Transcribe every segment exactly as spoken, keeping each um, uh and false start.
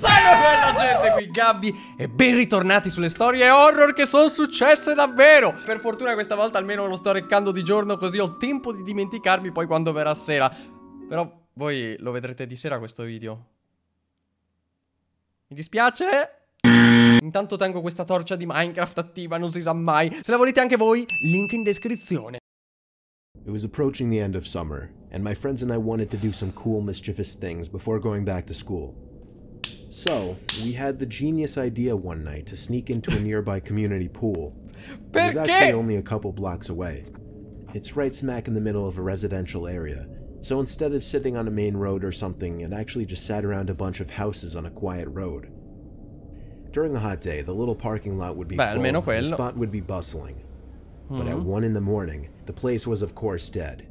Salve bella gente, qui Gabby e ben ritornati sulle storie horror che sono successe davvero. Per fortuna questa volta almeno lo sto reccando di giorno, così ho tempo di dimenticarmi poi quando verrà sera. Però voi lo vedrete di sera questo video, mi dispiace. Intanto tengo questa torcia di Minecraft attiva, non si sa mai. Se la volete anche voi, link in descrizione. It was approaching the end of summer and my friends and I wanted to do some cool mischievous things before going back to school. So, we had the genius idea one night to sneak into a nearby community pool. It was actually only a couple blocks away. It's right smack in the middle of a residential area, so instead of sitting on a main road or something, it actually just sat around a bunch of houses on a quiet road. During a hot day, the little parking lot would be Beh, full, almeno quello. The spot would be bustling. Mm. But at one in the morning, the place was of course dead.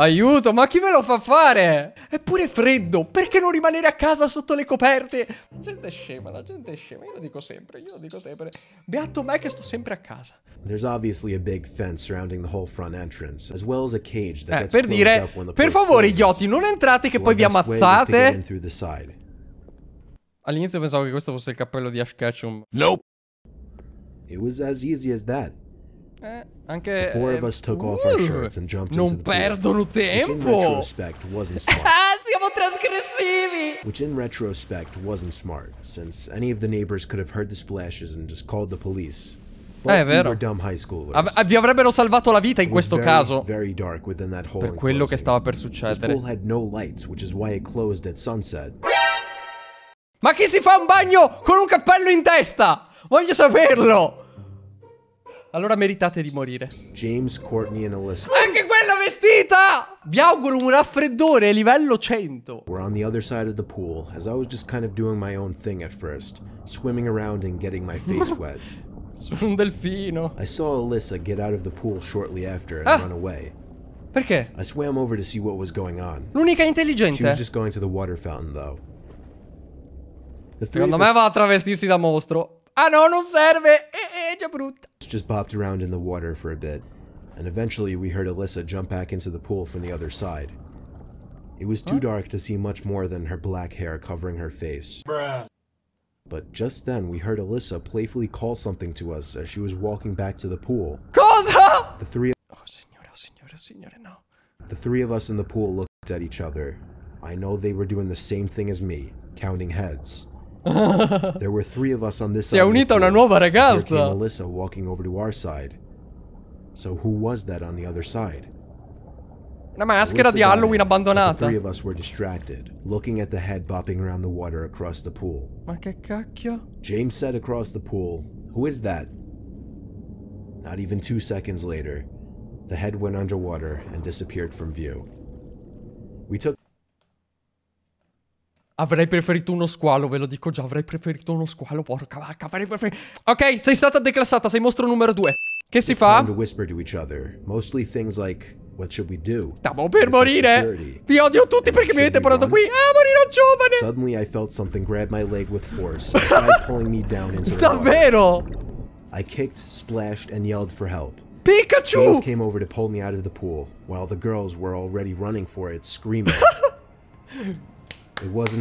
Aiuto, ma chi ve lo fa fare? È pure freddo, perché non rimanere a casa sotto le coperte? La gente è scema, la gente è scema, io lo dico sempre, io lo dico sempre. Beato me che sto sempre a casa. There's obviously a big fence surrounding the whole front entrance, as well as a cage that eh, gets per dire, up when the per favore idioti, non entrate che so poi vi ammazzate. All'inizio pensavo che questo fosse il cappello di Ash Ketchum. Nope. It was as easy as that. Eh, anche four of us took off our shirts and jumped into the pool. Non perdono tempo. Ah, siamo trasgressivi. Which in retrospect wasn't smart, since any of the neighbors could have heard the splashes and just called the police. But we were dumb high schoolers. Av- vi avrebbero salvato la vita in questo caso. Very dark within that hole. Per quello che stava per succedere. The pool had no lights, which is why it closed at sunset. Ma chi si fa un bagno con un cappello in testa? Voglio saperlo. Allora meritate di morire. James, Courtney and Alyssa. Anche quella vestita! Vi auguro un raffreddore livello cento. We're on the other side of the pool, as I was just kind of doing my own thing at first, swimming around and getting my face wet. Sono un delfino. I saw Alyssa get out of the pool shortly after and ah. run away. Perché? I swam over to see what was going on. L'unica intelligente. She was just going to the water fountain though. Secondo me va a travestirsi da mostro. Ah no, non serve. Eh, eh, già brutta. Just bopped around in the water for a bit, and eventually we heard Alyssa jump back into the pool from the other side. It was too dark to see much more than her black hair covering her face. Bruh. But just then we heard Alyssa playfully call something to us as she was walking back to the pool. Cosa? The three Oh, signora, signora, signora, no. The three of us in the pool looked at each other. I know they were doing the same thing as me, counting heads. There were three of us on this side. Si è unita una nuova ragazza. There came Alyssa walking over to our side. So who was that on the other side? Una maschera di Halloween abbandonata. The three of us were distracted, looking at the head bopping around the water across the pool. Ma che cacchio? James said across the pool, "Who is that?" Not even two seconds later, the head went underwater and disappeared from view. We took Avrei preferito uno squalo, ve lo dico già, avrei preferito uno squalo, porca vacca, avrei preferito... Ok, sei stata declassata, sei mostro numero due. Che si fa? Stavo per morire! Vi odio tutti perché mi avete portato qui! Ah, morirò giovane! Davvero? Pikachu!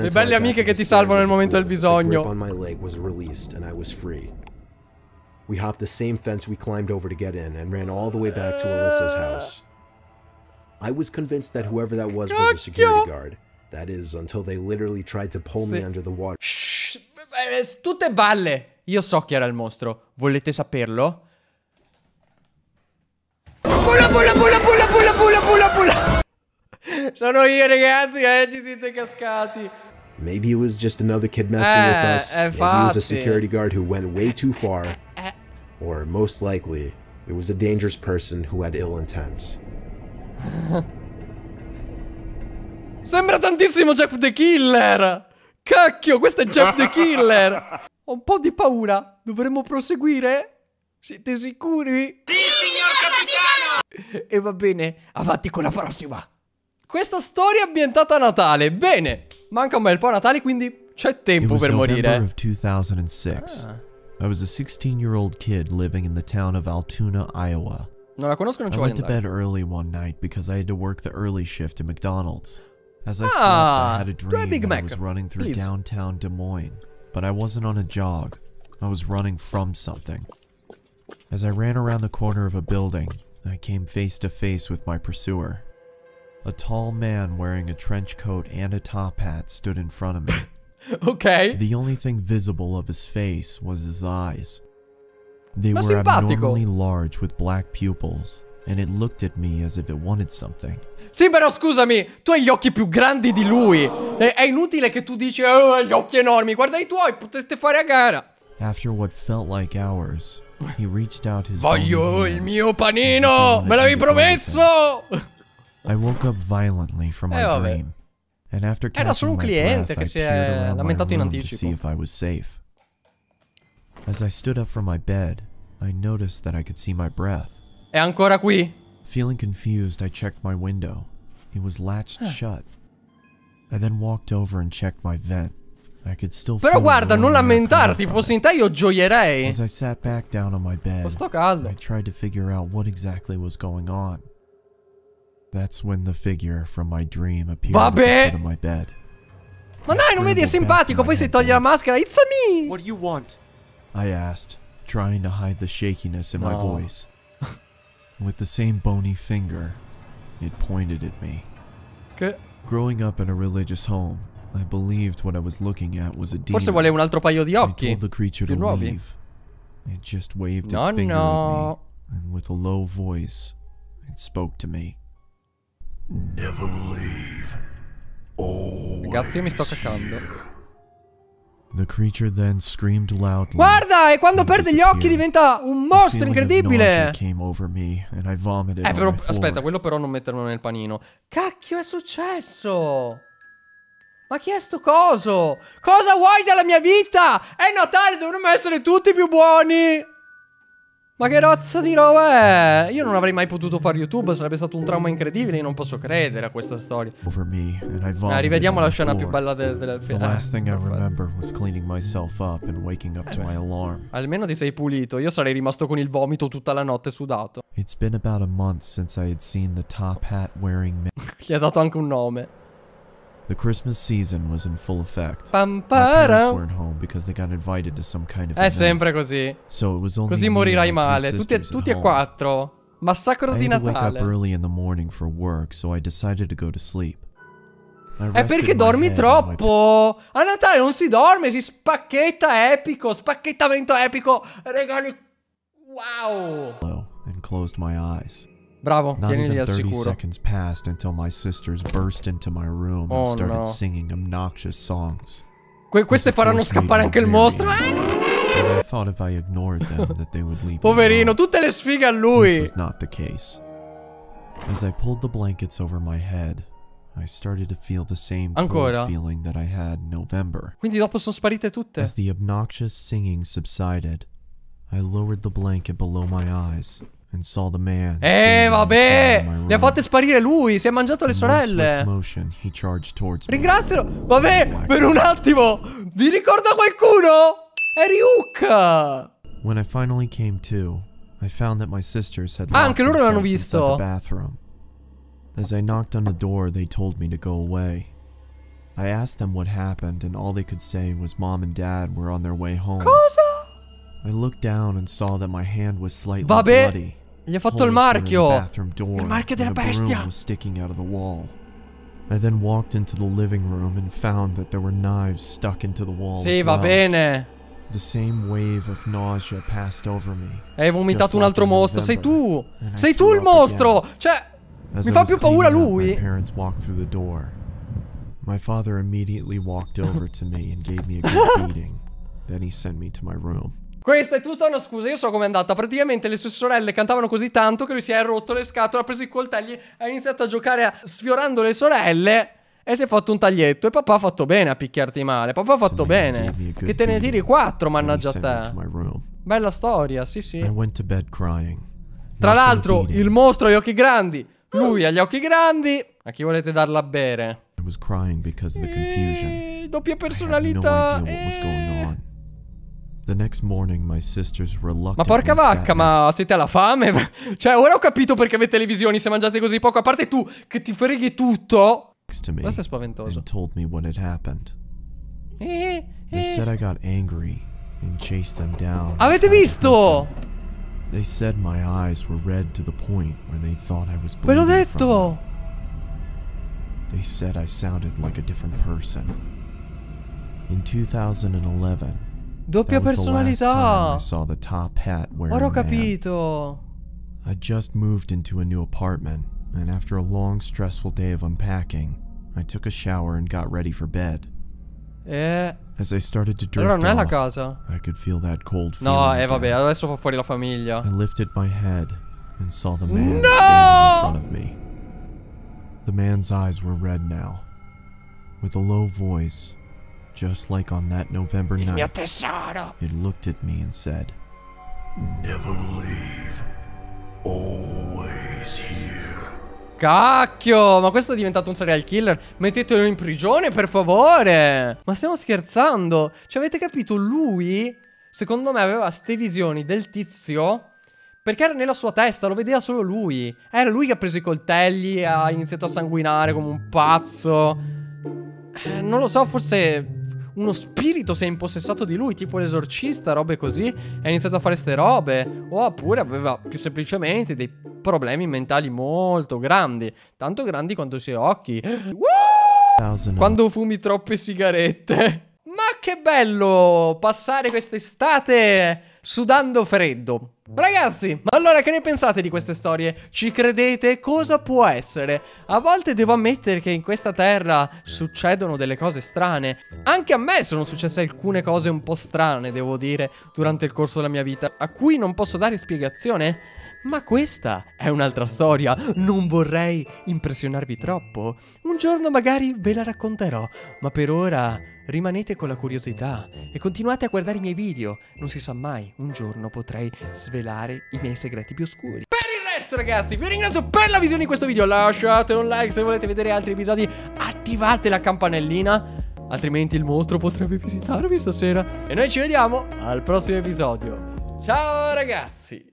Le belle amiche che ti salvano nel momento del bisogno. Shhh, tutte balle. Io so chi era il mostro. Volete saperlo? Pula, pula, pula, pula, pula, pula, pula, pula. Sono io ragazzi, eh, ci siete cascati. Maybe it was just another kid messing eh, with us. Maybe infatti. It was a security guard who went way too far. Or most likely, it was a dangerous person who had ill intent. Sembra tantissimo Jeff the Killer. Cacchio, questo è Jeff the Killer. Ho un po' di paura. Dovremmo proseguire? Siete sicuri? Sì, signor capitano. E va bene, avanti con la prossima. Questa storia è ambientata a Natale. Bene, manca un bel po' a Natale, quindi c'è tempo per morire. It was November of two thousand six. Ah. I was a sixteen-year-old kid living in the town of Altoona, Iowa. Non la conosco, non ci voglio andare. I went to bed early one night because I had to work the early shift at McDonald's. As I slept, ah, I had a dream that I was running through please. downtown Des Moines, but I wasn't on a jog. I was running from something. As I ran around the corner of a building, I came face to face with my pursuer. A tall man wearing a trench coat and a top hat stood in front of me. Okay. The only thing visible of his face was his eyes. They Ma were simpatico. abnormally large with black pupils, and it looked at me as if it wanted something. Sì, però scusami, tu hai gli occhi più grandi di lui. È inutile che tu dici, oh, gli occhi enormi, guarda i tuoi, potete fare a gara. After what felt like hours, he reached out his Voglio il mio panino! Me l'avevi promesso! I woke up violently from my eh, dream. And after Era solo un cliente breath, che si è lamentato in anticipo. As I stood up from my bed, I noticed that I could see my breath. È ancora qui? Feeling confused, I checked my window. It was latched ah. shut. I then walked over and checked my vent. I could still Però guarda, non lamentarti, fossi in te io gioierei. As I sat back down on my bed, sto caldo. I tried to figure out what exactly was going on. That's when the figure from my dream appeared at the foot of my bed. Ma dai, non vedi, è simpatico, poi si toglie la maschera. It's me. What do you want? I asked, trying to hide the shakiness in no. my voice. With the same bony finger, it pointed at me. Okay. Growing up in a religious home, I believed what I was looking at was a demon. Forse vuole un altro paio di occhi. I told the creature to leave. It just waved no, its finger no. at me, and with a low voice, it spoke to me. Never leave. Ragazzi, io mi sto cacando. The creature then screamed loudly. Guarda, e quando perde gli occhi diventa un mostro incredibile. Eh, però aspetta, quello però non metterlo nel panino. Cacchio, è successo? Ma chi è sto coso? Cosa vuoi dalla mia vita? È Natale, dovremmo essere tutti più buoni. Ma che rozza di roba è? Io non avrei mai potuto fare YouTube, sarebbe stato un trauma incredibile, io non posso credere a questa storia. Ah, rivediamo la scena più bella del del film. Almeno ti sei pulito, io sarei rimasto con il vomito tutta la notte sudato. Gli ha dato anche un nome. The Christmas season was in full effect. My parents weren't home because they got invited to some kind of event. È sempre così. So it was only così morirai male. Tutti, tutti e quattro. Massacro di Natale. I had to wake up early in the morning for work, so I decided to go to sleep. È perché dormi troppo. A Natale non si dorme, si spacchetta epico, spacchettamento epico, regali. Wow. And closed my eyes. Bravo, tienili al sicuro. Seconds passed until my sisters burst into my room and started singing obnoxious songs. Queste faranno scappare anche il mostro. I thought if I ignored them that they would leave. Poverino, tutte le sfighe a lui. This was not the case. As I pulled the blankets over my head, I started to feel the same feeling that I had in November. Quindi dopo sono sparite tutte. As the obnoxious singing subsided, I lowered the blanket below my eyes. And saw the man eh vabbè, le ha fatte sparire lui, si è mangiato le sorelle. Ringrazialo. Vabbè, per un attimo vi ricorda qualcuno? Eriuka. When I finally came to, I found that my sisters had ah, anche loro l'hanno visto. As I knocked on the door, they told me to go away. I asked them what happened and all they could say was mom and dad were on their way home. Cosa? I looked down and saw that my hand was slightly vabbè. bloody. Gli ha fatto il marchio. Il marchio della bestia. I then walked into the living room and found that there were knives stuck into the wall. Sì, va bene. The same wave of nausea passed over me. Hai vomitato un altro mostro, sei tu. Sei tu il mostro. Cioè, mi fa più paura lui. My parents walked through the door. My father immediately walked over to me and gave me a good beating. Then he sent me to my room. Questa è tutta una scusa, io so com'è andata. Praticamente le sue sorelle cantavano così tanto che lui si è rotto le scatole, ha preso i coltelli, ha iniziato a giocare a, sfiorando le sorelle e si è fatto un taglietto. E papà ha fatto bene a picchiarti male, papà ha fatto bene. Che te ne tiri quattro, mannaggia te. Bella storia, sì sì. Tra l'altro il mostro ha gli occhi grandi, lui ha gli occhi grandi. A chi volete darla a bere? Eeeh, doppia personalità. Eeeh. The next morning my sisters were reluctant. Ma porca vacca, ma siete alla fame? Cioè, ora ho capito perché avete le visioni se mangiate così poco. A parte tu, che ti freghi tutto. to me Questo è spaventoso. And told me what had happened. They said I got angry and chased them down. Avete visto? They said my eyes were red to the point where they thought I was bleeding. Ve l'ho detto. They said I sounded like a different person. In two thousand eleven. Doppia personalità. I saw the top hat wearing. Ora ho capito. I just moved into a new apartment, and after a long, stressful day of unpacking, I took a shower and got ready for bed. Eh. As I started to drift allora non è la casa. Off, I could feel that cold feeling. No, eh vabbè, adesso fa fuori la famiglia. I lifted my head and saw the man no! standing in front of me. The man's eyes were red now, with a low voice, just like on that November Il night. Mio tesoro. It looked at me and said, "Never leave. Always here." Cacchio, ma questo è diventato un serial killer. Mettetelo in prigione, per favore. Ma stiamo scherzando? Cioè, avete capito? Lui, secondo me, aveva ste visioni del tizio perché era nella sua testa, lo vedeva solo lui. Era lui che ha preso i coltelli, ha iniziato a sanguinare come un pazzo. eh, Non lo so, forse uno spirito si è impossessato di lui, tipo l'esorcista, robe così, ha iniziato a fare ste robe. Oppure aveva più semplicemente dei problemi mentali molto grandi, tanto grandi quanto i suoi occhi. uh! Quando fumi troppe sigarette. Ma che bello passare quest'estate sudando freddo. Ragazzi, ma allora che ne pensate di queste storie? Ci credete? Cosa può essere? A volte devo ammettere che in questa terra succedono delle cose strane. Anche a me sono successe alcune cose un po' strane, devo dire, durante il corso della mia vita, a cui non posso dare spiegazione. Ma questa è un'altra storia. Non vorrei impressionarvi troppo. Un giorno magari ve la racconterò. Ma per ora rimanete con la curiosità e continuate a guardare i miei video. Non si sa mai, un giorno potrei svelare i miei segreti più oscuri. Per il resto, ragazzi, vi ringrazio per la visione di questo video. Lasciate un like se volete vedere altri episodi. Attivate la campanellina, altrimenti il mostro potrebbe visitarvi stasera. E noi ci vediamo al prossimo episodio. Ciao ragazzi.